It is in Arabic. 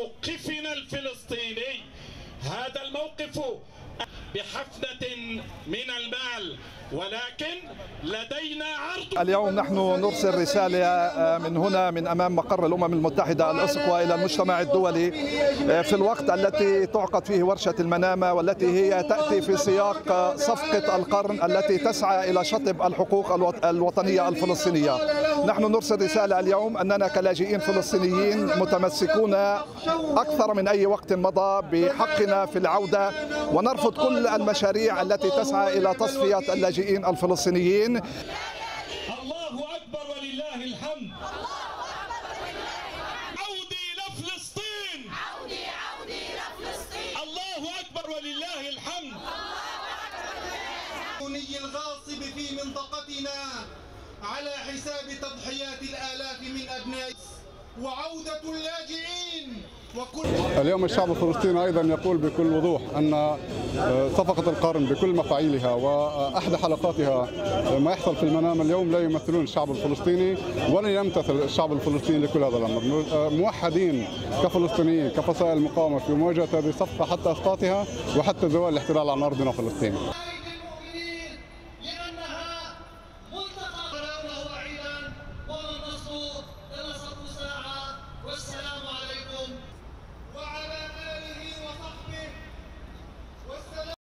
موقفنا الفلسطيني. هذا الموقف بحفنة من المال، ولكن لدينا عرض. اليوم نحن نرسل رسالة من هنا من أمام مقر الأمم المتحدة الأسكوا إلى المجتمع الدولي في الوقت التي تعقد فيه ورشة المنامة، والتي هي تأتي في سياق صفقة القرن التي تسعى إلى شطب الحقوق الوطنية الفلسطينية. نحن نرسل رسالة اليوم أننا كلاجئين فلسطينيين متمسكون أكثر من أي وقت مضى بحقنا في العودة، ونرفض كل المشاريع التي تسعى إلى تصفية اللاجئين الفلسطينيين. الله أكبر ولله الحمد. عودي لفلسطين. عودي لفلسطين. الله أكبر ولله الحمد. الفلسطيني الغاصب في منطقتنا على حساب تضحيات الآلاف من أبناء وعودة اللاجئين. اليوم الشعب الفلسطيني أيضا يقول بكل وضوح أن صفقة القرن بكل مفاعيلها وأحد حلقاتها ما يحصل في المنام اليوم لا يمثلون الشعب الفلسطيني، ولن يمتثل الشعب الفلسطيني لكل هذا الأمر. موحدين كفلسطينيين كفصائل المقاومة في مواجهة هذه الصفقة حتى أسقاطها وحتى زوال الاحتلال عن أرضنا فلسطين.